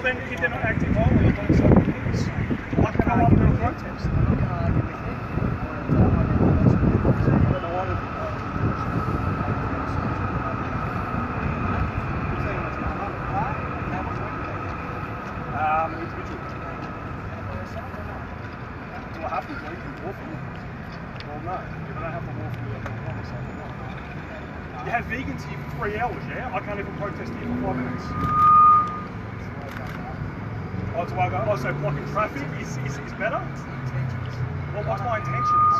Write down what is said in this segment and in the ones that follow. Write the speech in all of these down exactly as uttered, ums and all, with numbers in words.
Well, then if they're not acting violently along some things, I can argue with a protest. I can argue with it. I don't know why they're Um, it's wicked. Do I have to bleed from war for you? Well, no. If I don't have to war for you, I can't promise I can not. You have vegans here for three hours, yeah? I can't even protest here for five minutes. Oh, it's way back. Oh, so blocking traffic is, is, is better? Well, what's my intentions?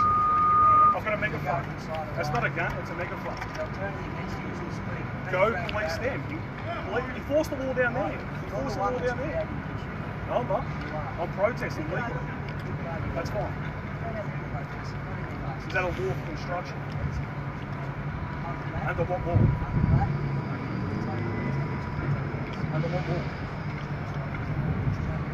I've got a megaphone. That's not a gun, it's a megaphone. Go police them. You force the wall down there. You force the wall down there. No, I'm not. I'm protesting legally. That's fine. Is that a war for construction? Under what law? Under what law?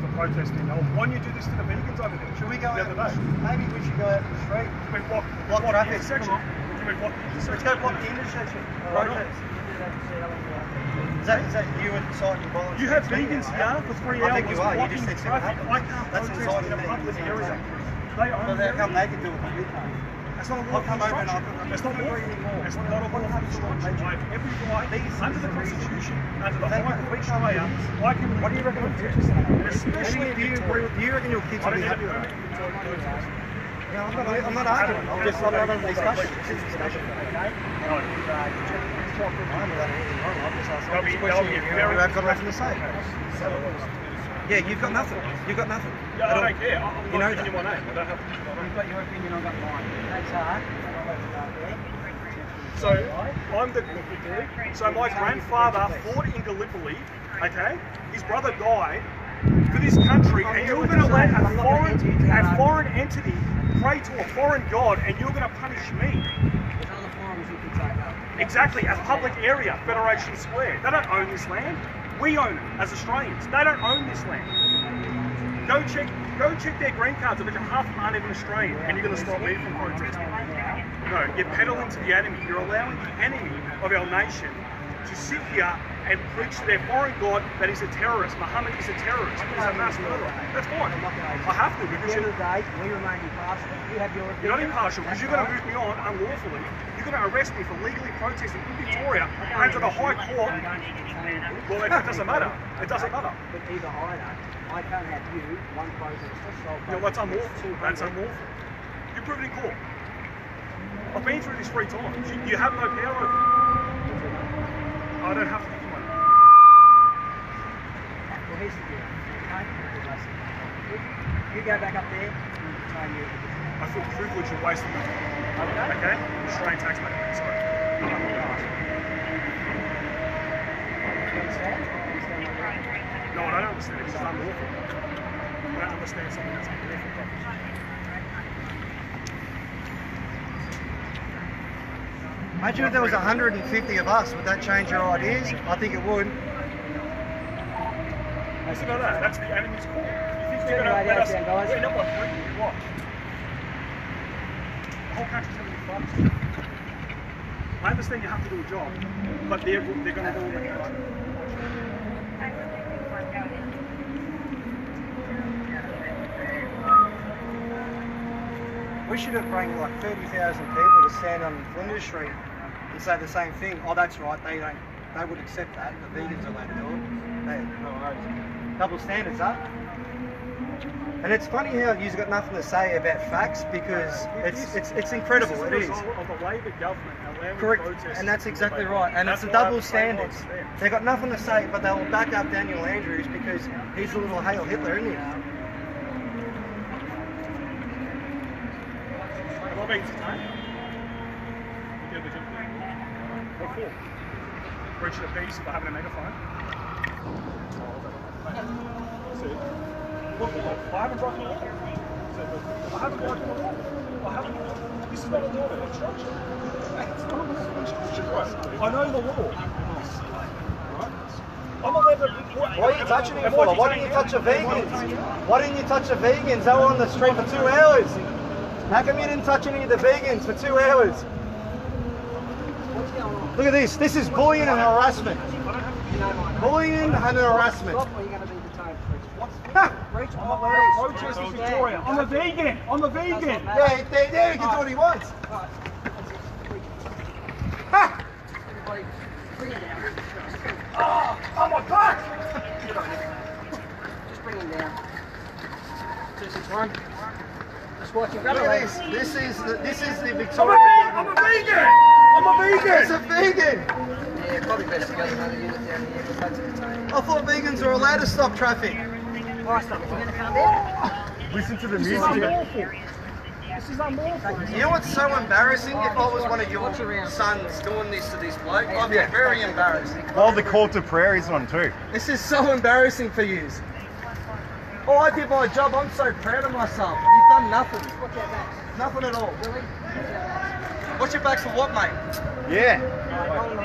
For protesting. Now, why don't you do this to the vegans over there? Should we go out? Maybe we should go out in the street. Can we block, block, block the intersection? Can we block the intersection? Let's go block the intersection. Protest. Is that, is that you inciting violence? You have vegans here for three hours. I think you are. You just said traffic. I can't protest in a public area. They own the area. How come they can do it but you can't? That's not a war for construction. That's not a war for construction. That's not a war for construction. I have every right under the Constitution, under the High Court Australia, I can live in protest. And especially if you agree with me. Do you reckon your kids will be happy with that? No, I'm not arguing. I'm just not having a discussion. It's a discussion. Okay? They'll be, they'll be very I've got nothing to say. Yeah, you've got nothing. You've got nothing. Yeah, I don't care. I've got an opinion on that. I don't have to. You've got your opinion, I've got mine. That's hard. So, I'm the Gallipoli. So, my grandfather fought in Gallipoli, okay? His brother died for this country, and you're going to let a foreign, a foreign entity pray to a foreign god, and you're going to punish me. Exactly, a public area, Federation Square. They don't own this land. We own it as Australians. They don't own this land. Go check go check their green cards, of which half of them aren't even Australian, and you're going to stop me from protesting. No, you're peddling to the enemy. You're allowing the enemy of our nation to sit here and preach to their foreign god that he's a terrorist. Muhammad is a terrorist. He's a mass murderer. That's fine. I have to. Because you're not impartial because you're going to move me on unlawfully. You're going to arrest me for legally protesting in Victoria under the High Court. Well, it doesn't matter. It doesn't matter. But either I don't. I can't have you one protest. No, that's unlawful. That's unlawful. You're proven in court. I've been through this three times. You, you have no power over me. I don't have to give you one. Well, here's the deal. You go back up there and we'll try you. I feel privileged of wasting my time. Okay? Okay? Australian taxpayer. Sorry. You understand? No, I don't understand it. It's unlawful. I don't understand something that's unlawful. Imagine if there was one hundred fifty of us, would that change your ideas? I think it would. That's not that. That's the enemy's call. You think they're going to let us... We're not going to bring you. What? The whole country's going to be fucked. I understand you have to do a job, but they're, they're going to do all the country. We should have bring like thirty thousand people to stand on Flinders Street and say the same thing. Oh, that's right. They don't. They would accept that. The vegans are allowed to do it. They, no, double standards, huh? And it's funny how you've got nothing to say about facts because it it's, it's it's incredible. It is. Of the Labor government allowing protests. Correct. And that's exactly right. And that's it's a double standards. They got nothing to say, but they'll back up Daniel Andrews because he's a little Heil Hitler, isn't he? Have I been today? What for? Breaching the peace by having a megaphone? See, look, I haven't broken the law. I haven't broken the law. I haven't. This is not a law of construction. It's not a law of construction, bro. I know the law. Right? I'm allowed to. Why are you touching him for? Why didn't you touch the vegans? Why didn't you touch the vegans? They were on the street for two hours. How come you didn't touch any of the vegans for two hours? Look at this. This is bullying and harassment. bullying and harassment. Protest Victoria. I'm a vegan. I'm a vegan. Yeah, there, there he can do what he wants. Ha! Oh, oh my God! Just bring him down. two six one. Just watch him. Look at this. This is the, this is the Victoria. I'm a vegan. I'm a vegan. It's a vegan. Yeah, probably best to go to another unit down here. I thought vegans were allowed to stop traffic. Why stop? We're going to come in. Listen to the music. This is unlawful. This is unlawful. You know what's so embarrassing? If I was one of your sons doing this to this bloke, I'd be very embarrassed. Oh, the call to prayer is one too. This is so embarrassing for you. Oh, I did my job. I'm so proud of myself. You've done nothing. Nothing at all. What's your back for what, mate? Yeah.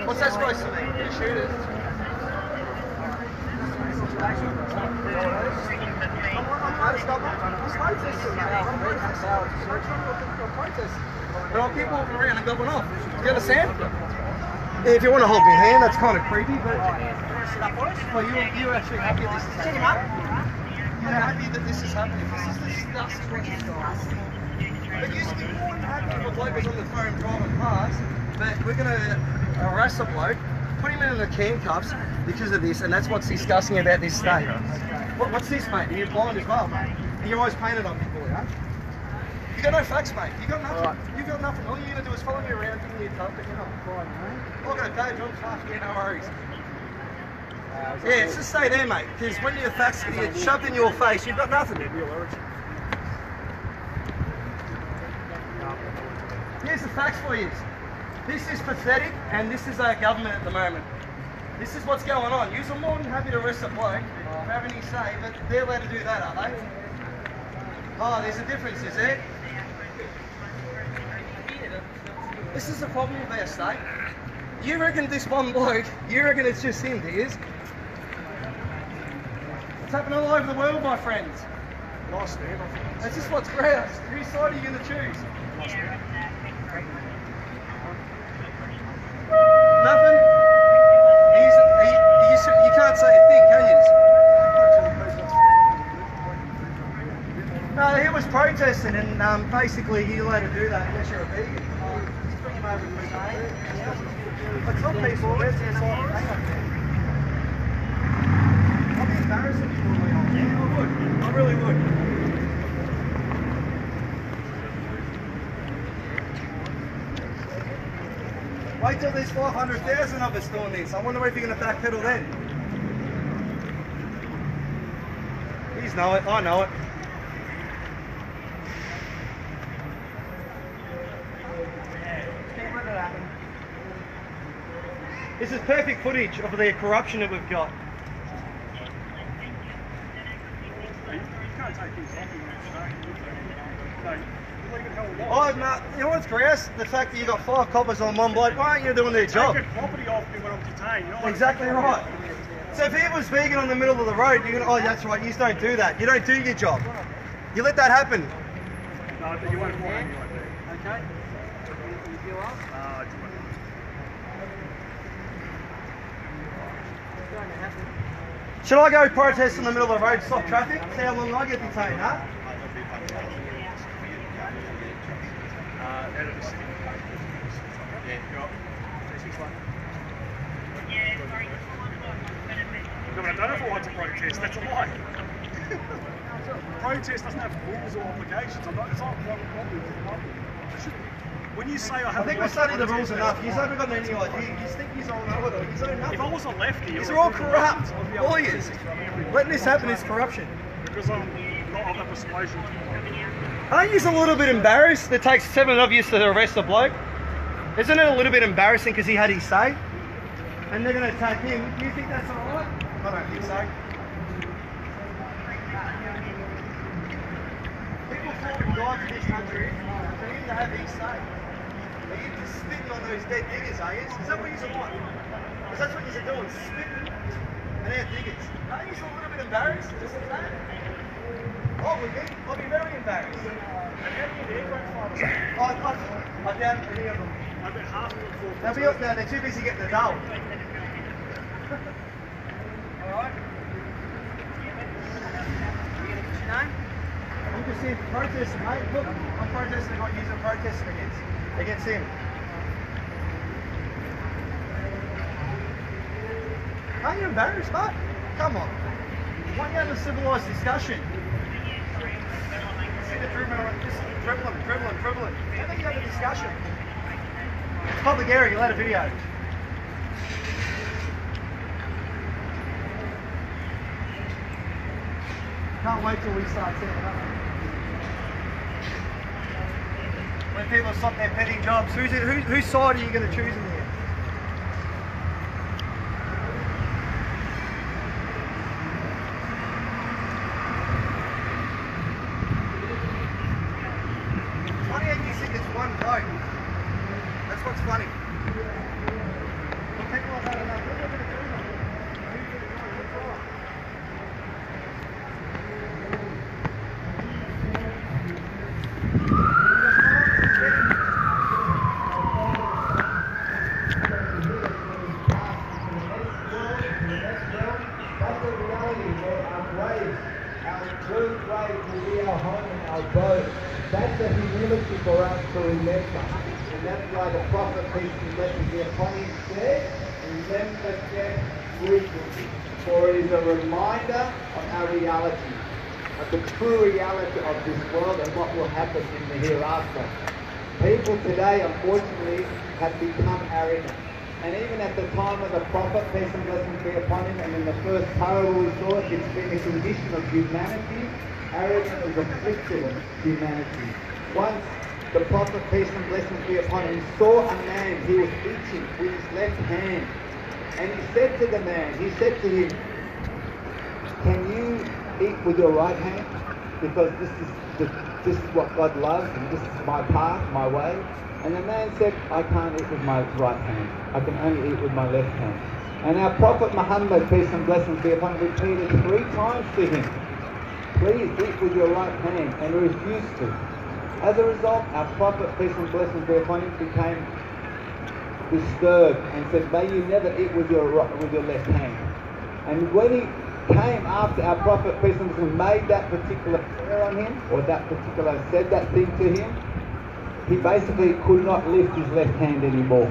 What's that supposed to mean? You shoot it. There are people around and going off. Do you understand? Yeah, if you want to hold your hand, that's kind of creepy, but... Well, you, you're actually happy this is happening. You're happy that this is happening. This is disgusting. But you should be more than happy with locals on the phone driving past, but we're going to... harass a bloke, put him in the can cuffs because of this, and that's what's disgusting about this state. What, what's this, mate? Are you blind as well, mate? And your eyes painted on people, yeah? You got no facts, mate. You got nothing. Right. You got nothing. All you're gonna do is follow me around, give me your cup, but you're not blind, mate. Look at that, John Clark. Yeah, no worries. Uh, it's yeah, it's just stay there, mate. Because when your facts get shoved in your face, you've got nothing. Here's the facts for you. This is pathetic, and this is our government at the moment. This is what's going on. You're more than happy to arrest a bloke for having his say, but they're allowed to do that, are they? Oh, there's a difference, is there? This is the problem with our state. You reckon this one bloke, you reckon it's just him, do you? It's happening all over the world, my friends. Nice, man. That's just what's gross. Whose side are you going to choose? Nice, man. Nothing? He's, he, you, you can't say a thing, can you? No, he was protesting and um, basically you're allowed to do that unless you're a vegan. I tell people, where's the asylum? I'll be embarrassed if you pull me off. Yeah, I would. I really would. Wait till there's five hundred thousand of us doing this. I wonder if you're going to backpedal then. He's know it. I know it. Can't let it happen. This is perfect footage of the corruption that we've got. Oh, no, you know what's gross? The fact that you got five coppers on one bloke, why aren't you doing their job? Take property off me when I'm detained. You know, like exactly right. So if he was vegan on the middle of the road, you're going, oh, that's right, you don't do that. You don't do your job. You let that happen. No, but you won't want anyone like that. Okay. Anything you feel up? No, it's not. It's going to happen. Should I go protest in the middle of the road, stop traffic? See how long I get detained, huh? I don't know if I want to protest, that's a lie. Protest doesn't have rules or obligations. I'm not, it's not a problem. When you say I have I think we've studied the rules enough. You haven't got any idea. You think he's all know it. He's nothing. If I was a lefty, these are all corrupt lawyers. Letting this happen is corruption. Because I'm not of that persuasion. Aren't you a little bit embarrassed? It takes seven of you to arrest a bloke. Isn't it a little bit embarrassing because he had his say? And they're going to attack him. Do you think that's alright? I don't think so. People fought and died for this country for him to have his say. Are you just spitting on those dead diggers, are you? Is that what you want? Because that's what you're doing, spitting and our diggers. Aren't you just a little bit embarrassed? Just like that? I would be. I'd be very embarrassed. And how many of their grandfathers? I doubt any of them. I bet half of them. They'll be up now, they're too busy getting the dough. see protest, right? Look, I'm protesting, I'm using protest against, against him. Aren't you embarrassed, mate? Come on. Why don't you have a civilised discussion? See the dribbling, just dribbling, dribbling, dribbling. Why don't you have a discussion? It's public area, you'll have a video. Can't wait till we start seeing it, huh? When people stop their petty jobs, who's it, who, whose side are you going to choose in the end? Funny how you think it's one bloke. That's what's funny. People have had enough. What are they going to do? Today, unfortunately, have become arrogant. And even at the time of the Prophet, peace and blessings be upon him, and in the first parable we saw, it's been a condition of humanity. Arrogance is afflicted in humanity. Once the Prophet, peace and blessings be upon him, saw a man, he was eating with his left hand. And he said to the man, he said to him, can you eat with your right hand? Because this is the This is what God loves, and this is my path, my way. And the man said, I can't eat with my right hand. I can only eat with my left hand. And our Prophet Muhammad, peace and blessings be upon him, repeated three times to him, please eat with your right hand, and refused to. As a result, our Prophet, peace and blessings be upon him, became disturbed and said, may you never eat with your, with your left hand. And when he came after our Prophet, peace and blessings, made that particular prayer on him, or that particular, said that thing to him, he basically could not lift his left hand anymore.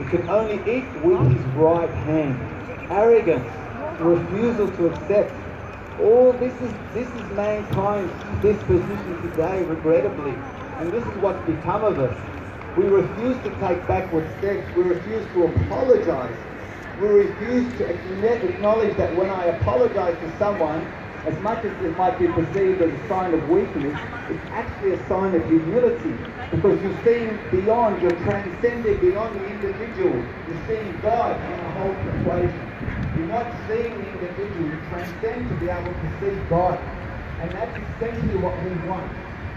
He could only eat with his right hand. Arrogance, refusal to accept. All this is, this is mankind's disposition today, regrettably. And this is what's become of us. We refuse to take backward steps. We refuse to apologize. We refuse to acknowledge that when I apologise to someone, as much as it might be perceived as a sign of weakness, it's actually a sign of humility, because you're seeing beyond, you're transcending beyond the individual. You're seeing God in the whole equation. You're not seeing the individual, you transcend to be able to see God. And that's essentially what we want.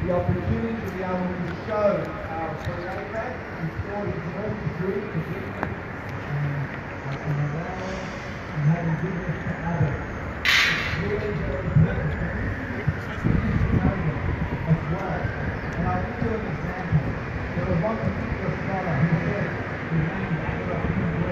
The opportunity to be able to show our Creator and show His multitude to different and allowing and having goodness to others. It's really very important for you to know them as well. And I'll give you an example. There was one particular scholar who said the name of the Hebrew.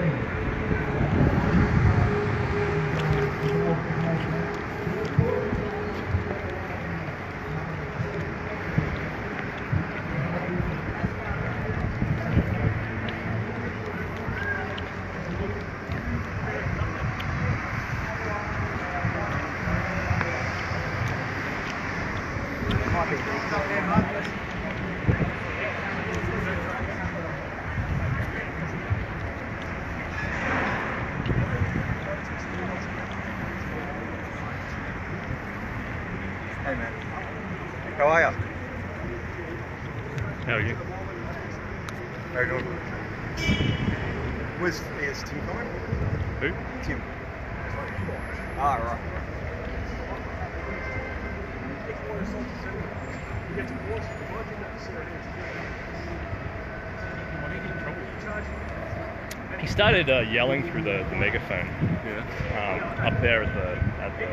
Started uh, yelling through the, the megaphone, yeah. um, up there at the, at the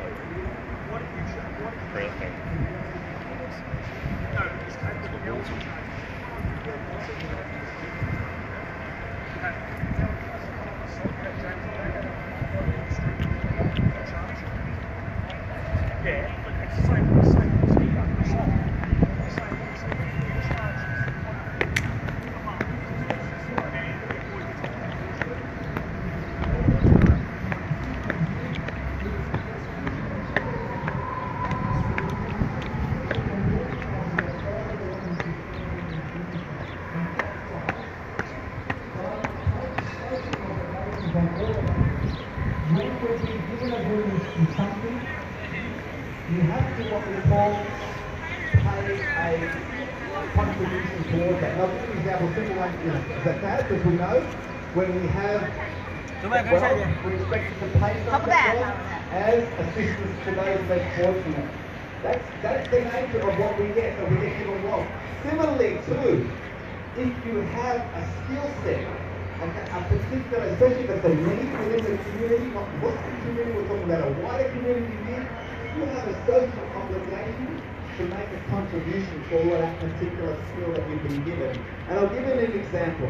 prayer thing. Yeah, but it's the same. you have to what we call pay a contribution towards that. Now, I'll give you an example, people like you know, Zakat, as we know, when we have wealth, we expect to pay some of that as assistance to those less fortunate. That's, that's the nature of what we get, so we get given wealth. Similarly, too, if you have a skill set, a particular, especially if it's a need within the community, not what the community, we're talking about a wider community need, you have a social obligation to make a contribution for that particular skill that you've been given. And I'll give you an example.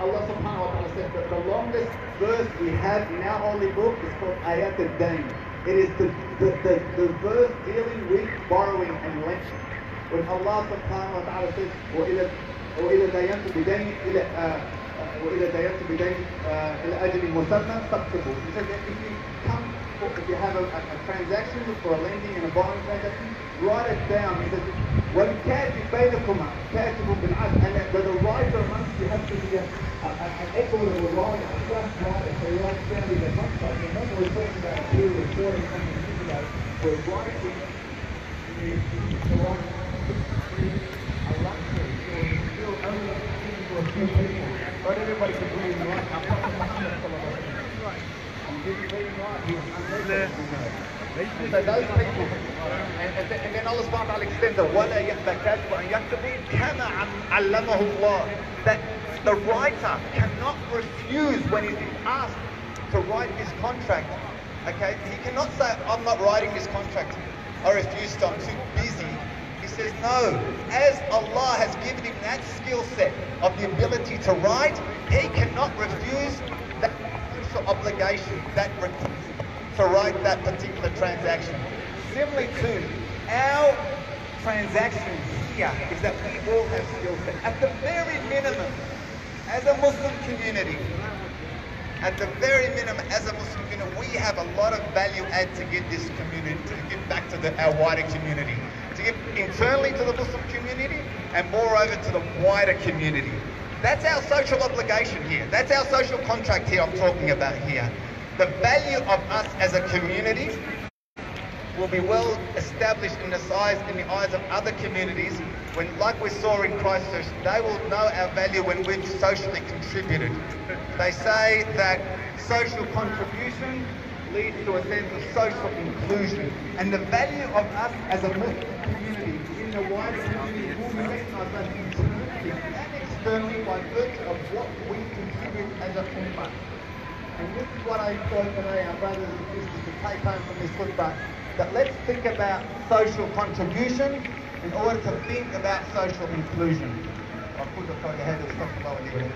Allah Subhanahu Wa Taala said that the longest verse we have in our holy book is called Ayat al-Dain. It is the, the, the, the verse dealing with borrowing and lending. When Allah Subhanahu Wa Taala says, وَإِذَا دَيَنْتُ بِدَيْنِ إِلَى أَجْلِ مُسَمًّى فَاقْتَرِضُوا. He said that if you come, if you have a, a, a transaction for a lending and a borrowing transaction, write it down. He said, وَالْكَاتِبُ بَيْنَكُمَا كَاتِبٌ بِالْعَدْلِ. And that the right amongst you have to be a an equitable right, a just right, it's a right value that much like the number we're talking about here, we're reporting on the video, we're writing the right a luxury, so it's still only a thing for a few people. Not everybody can read and write, I'm not right. I'm just reading right, I'm so those people, and, and, and then Allah subhanahu wa ta'ala extends the wala yathakat wa yaktabi kama allamahu Allah. That the writer cannot refuse when he's asked to write his contract, okay? He cannot say, I'm not writing this contract, I refuse to, I'm too busy. He says, no, as Allah has given him that skill set of the ability to write, he cannot refuse that social obligation, that to write that particular transaction. Similarly to our transactions here is that we all have skill set. At the very minimum, as a Muslim community, at the very minimum, as a Muslim community, we have a lot of value add to give this community, to give back to the, our wider community, to give internally to the Muslim community, and moreover to the wider community. That's our social obligation here. That's our social contract here I'm talking about here. The value of us as a community will be well established in the size, in the eyes of other communities. When, like we saw in Christchurch, they will know our value when we've socially contributed. They say that social contribution leads to a sense of social inclusion. And the value of us as a Muslim community in the wider community will be recognised both internally and externally by virtue of what we contribute as a ummah. And this is what I enjoy today, our brothers and sisters, to take home from this khutbah, that let's think about social contribution in order to think about social inclusion. I'll put the phone ahead of something lower here.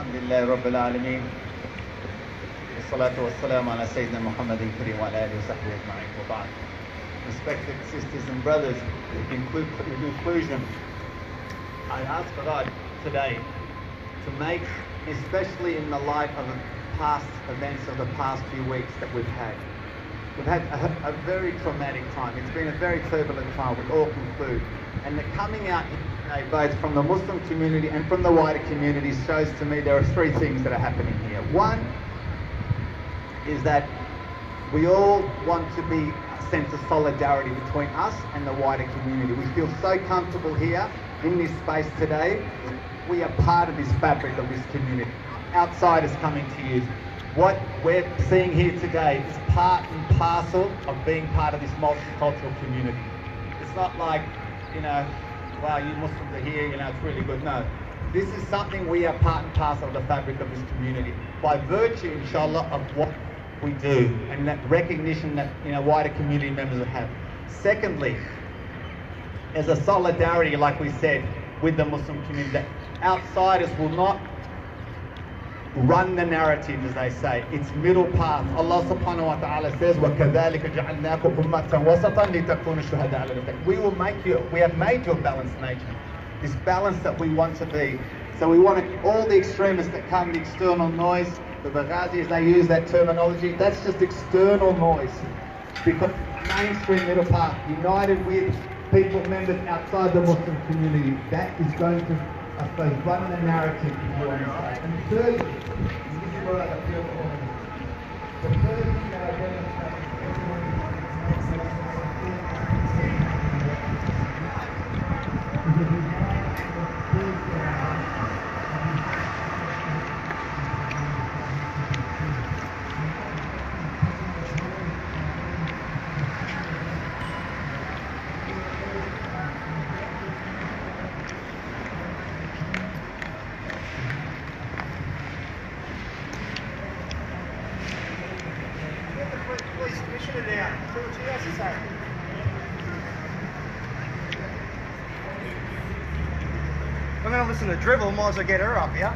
Alhamdulillah Rabbil Alameen. As-salatu was-salamu ala Sayyidina Muhammad al-Karim wa ala alihi wa sahbihi ajma'in wa ba'd. Respected sisters and brothers, in conclusion, I ask God today to make, especially in the light of the past events of the past few weeks that we've had, we've had a, a very traumatic time. It's been a very turbulent time, we all conclude. And the coming out both from the Muslim community and from the wider community shows to me there are three things that are happening here. One is that we all want to be a sense of solidarity between us and the wider community. We feel so comfortable here in this space today. We are part of this fabric of this community. Outsiders coming to you. What we're seeing here today is part and parcel of being part of this multicultural community. It's not like, you know, wow, you Muslims are here, you know, it's really good. No, this is something we are part and parcel of the fabric of this community by virtue, inshallah, of what we do and that recognition that, you know, wider community members have. Secondly, as a solidarity, like we said, with the Muslim community, that outsiders will not run the narrative, as they say. It's middle path. Allah Subhanahu Wa Taala says, وَكَذَلِكَ جَعَلْنَاكُمْ أُمَّةً وَسَطًا لِتَكُونُوا شُهَدَاءَ عَلَى النَّاسِ. We will make you, we have made you a balanced nation. This balance that we want to be. So we want to, all the extremists that come, the external noise, the Baghazis, they use that terminology, that's just external noise. Because mainstream middle path, united with people, members outside the Muslim community, that is going to, I suppose, run the narrative. And thirdly, and this is where I feel the point, the third thing that I demonstrate is everyone makes us a good person. I'm going to listen to Drivel, might as well get her up, yeah?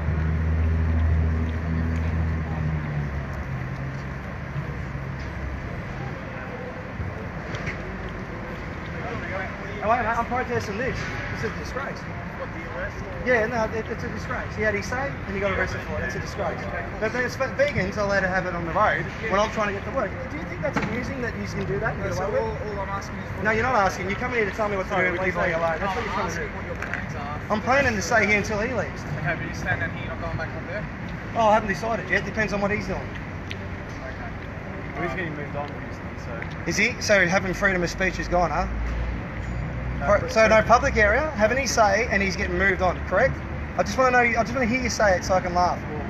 Oh, wait, I'm protesting this. It's a disgrace. What, the arrest? Yeah, no, it, it's a disgrace. He had his say and he got arrested for it. It's a disgrace. But there's vegans allowed to have it on the road when I'm trying to get to work. Do you think that's amusing that you can do that? No, so all, all I'm asking is... No, you're not asking. You come here to tell me what to do with people alone. That's what you're trying to do. I'm planning to stay here until he leaves. Okay, but he's saying that he's not going back up there? Oh, I haven't decided yet. Depends on what he's doing. Okay. Well, he's getting moved on recently, so... Is he? So having freedom of speech is gone, huh? No, so no public area, having his say, and he's getting moved on, correct? I just want to know, I just want to hear you say it so I can laugh. Well,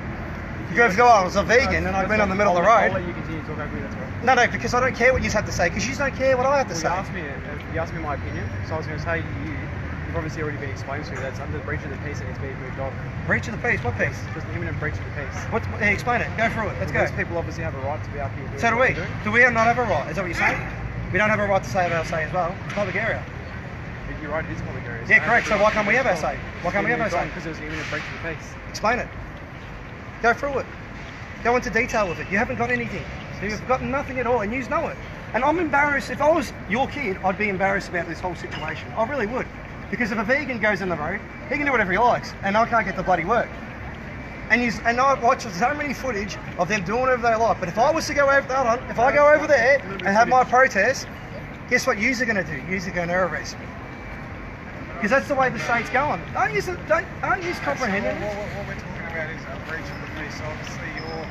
you guys go, I was a vegan no, and I've been on the middle I'll, of the road. I'll let you continue talking over me, that's right. No, no, because I don't care what you have to say, because you don't care what I have to well, say. You asked, me, you asked me my opinion, so I was going to say you... obviously already been explained to you, that's under the breach of the peace and it's being moved on. Breach of the peace? What peace? Just the imminent breach of the peace. What, hey, explain it. Go through it. Let's because go. People obviously have a right to be up here. So do we. Do. do we not have a right? Is that what you're saying? We don't have a right to say our say as well. It's public area. You're right, it is public area. So yeah, correct. So why can't we have our say? Why can't we have our say? Because there's an imminent breach of the peace. Explain it. Go through it. Go into detail with it. You haven't got anything. You've got nothing at all and you know it. And I'm embarrassed. If I was your kid, I'd be embarrassed about this whole situation. I really would. Because if a vegan goes in the road, he can do whatever he likes, and I can't get the bloody work. And you, and I watch so many footage of them doing whatever they like. But if I was to go over that on, if I go over there and have my protest, guess what? Yous are going to do? Yous are going to arrest me. Because that's the way the state's going. Aren't yous, don't, aren't yous comprehending? So what, what, what we're talking about is a breach of the peace. Obviously, you're,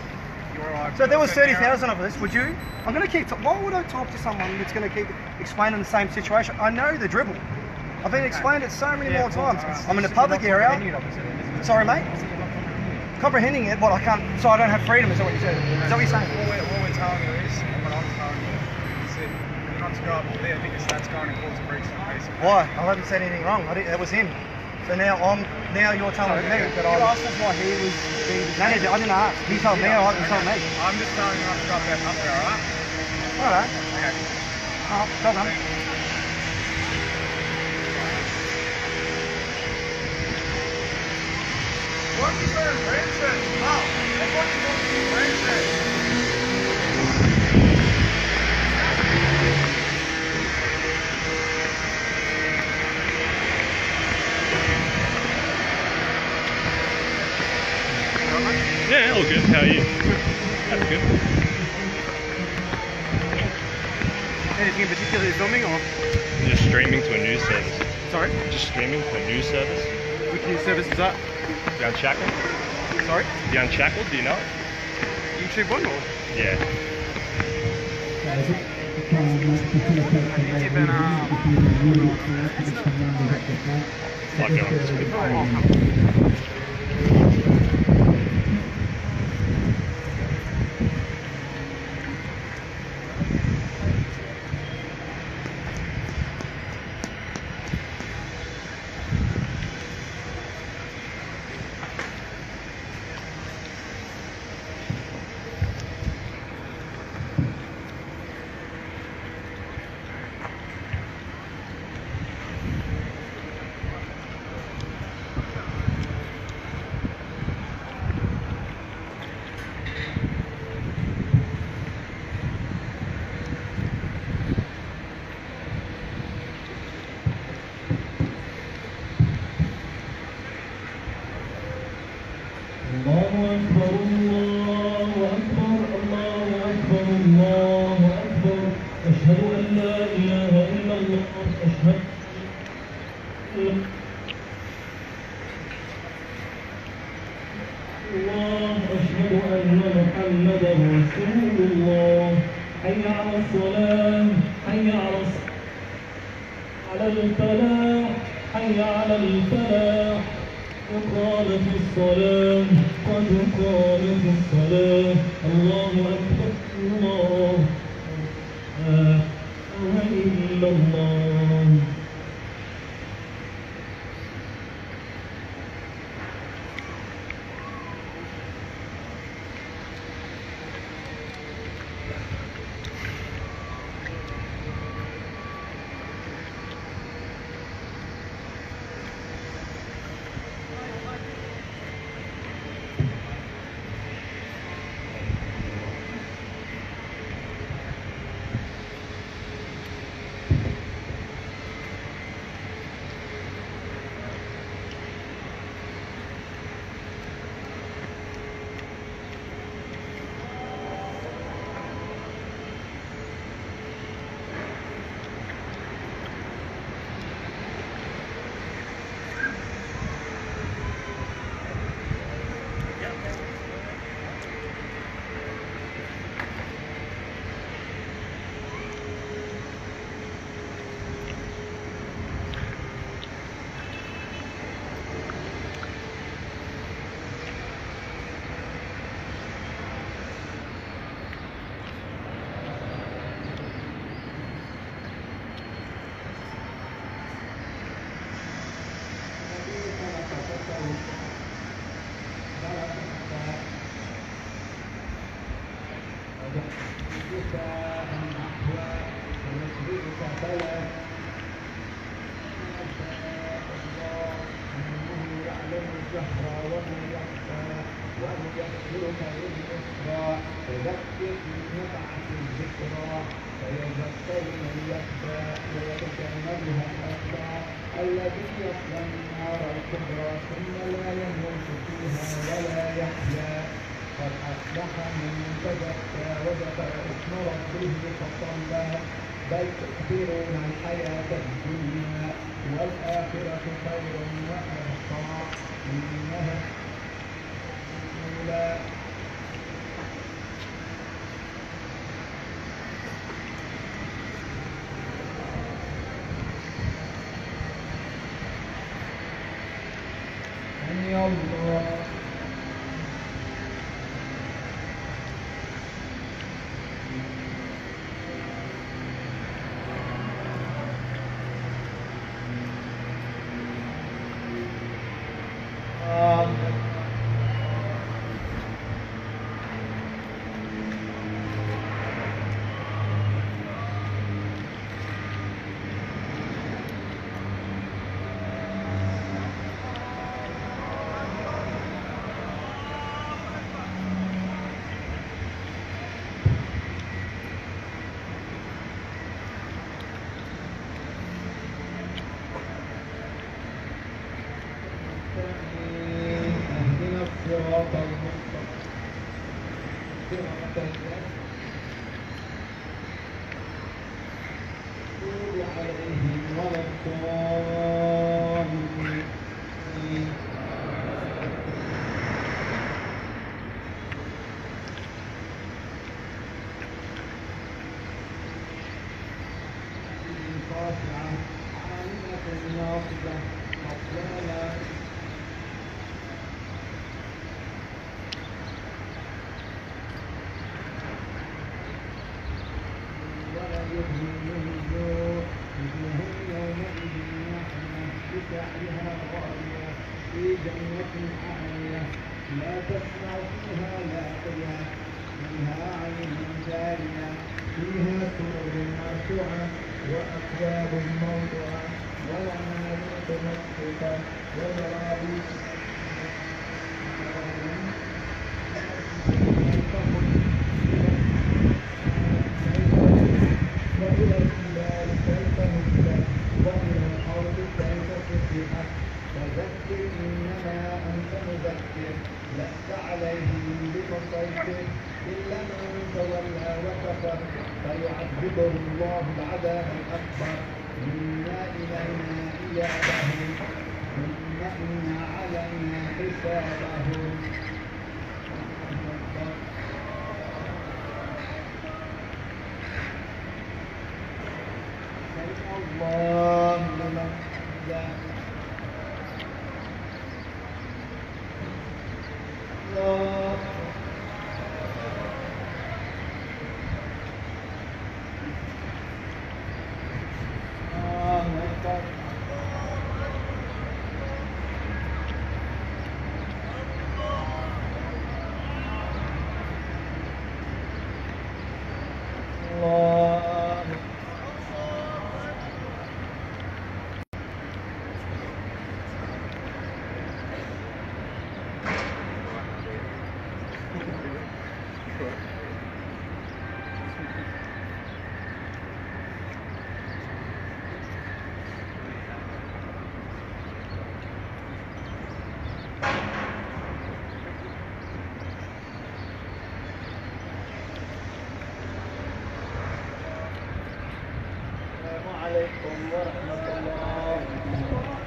you're like. So there was thirty thousand of this. Would you? I'm going to keep. Why would I talk to someone that's going to keep explaining the same situation? I know the dribble. I've been explained it so many yeah, more times. Well, right. I'm in a public area. It, Sorry, mate. Comprehending it, what I can't. So I don't have freedom. Is that what you said? Is that what you're saying? All we're, all we're telling you is, and what I'm telling you is, that you're not to go up there because that's going to cause a breach of peace. Why? I haven't said anything wrong. I didn't, that was him. So now I'm. Now you're telling no, me yeah, that I. You asked us why he was. Being no, I didn't ask. He told me. I didn't tell me. I'm just telling you not to go up there, all right? All right. Okay. Oh, hold on. What is your friendship? How? And what is your friendship? Yeah, all good. How are you? That's good. Anything in particular you're filming or? Just streaming to a news service. Sorry? Just streaming to a news service. Which news service is that? The Unshackled. Sorry? The Unshackled, do you know it? YouTube one or? Yeah. Might go on this week. الله أشهد أن محمدا رسول الله حي على الصلاة حي على على الفلاح حي على الفلاح قامت الصلاة قد قامت الصلاة الله أكبر الله لا إله إلا الله يعذبه الله العذاب الأكبر منا إلينا إيابه وأن علينا حسابهم. الله لنا وعليكم ورحمة الله.